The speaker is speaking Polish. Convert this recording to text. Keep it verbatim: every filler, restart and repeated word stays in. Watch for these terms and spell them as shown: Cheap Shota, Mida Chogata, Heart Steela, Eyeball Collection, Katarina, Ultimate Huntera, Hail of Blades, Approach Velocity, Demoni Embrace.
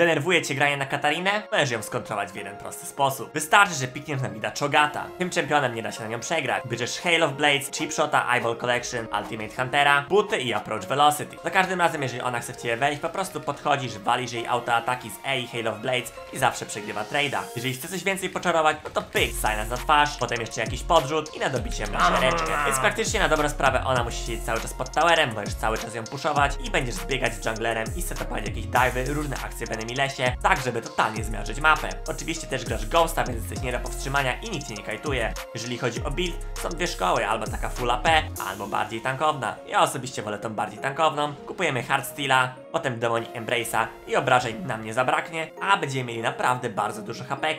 Denerwuje cię granie na Katarinę? Możesz ją skontrolować w jeden prosty sposób. Wystarczy, że pikniesz na Mida Chogata. Tym championem nie da się na nią przegrać. Bierzesz Hail of Blades, Cheap Shota, Eyeball Collection, Ultimate Huntera, buty i Approach Velocity. Za każdym razem, jeżeli ona chce w ciebie wejść, po prostu podchodzisz, walisz jej autoataki z E i Hail of Blades i zawsze przegrywa trade'a. Jeżeli chce coś więcej poczarować, no to pyk, sign na twarz, potem jeszcze jakiś podrzut i na dobicie masz ręczkę. Więc praktycznie na dobrą sprawę ona musi siedzieć cały czas pod towerem, możesz cały czas ją puszować i będziesz zbiegać z junglerem i setować jakieś dive'y, różne akcje w enemy lesie, tak żeby totalnie zmiażdżyć mapę. Oczywiście też grasz ghosta, więc jesteś nie do powstrzymania i nikt cię nie kajtuje. Jeżeli chodzi o build, są dwie szkoły, albo taka full A P, albo bardziej tankowna. Ja osobiście wolę tą bardziej tankowną, kupujemy Heart Steela, potem Demoni Embrace'a i obrażeń nam nie zabraknie, a będziemy mieli naprawdę bardzo dużo hapeków.